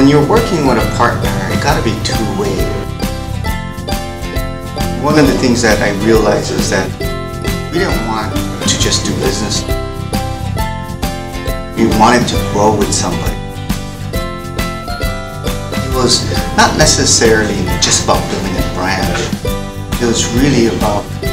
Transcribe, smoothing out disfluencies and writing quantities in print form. when you're working with a partner, it gotta be two-way. One of the things that I realized is that we didn't want to just do business. We wanted to grow with somebody. It was not necessarily just about building a brand. It was really about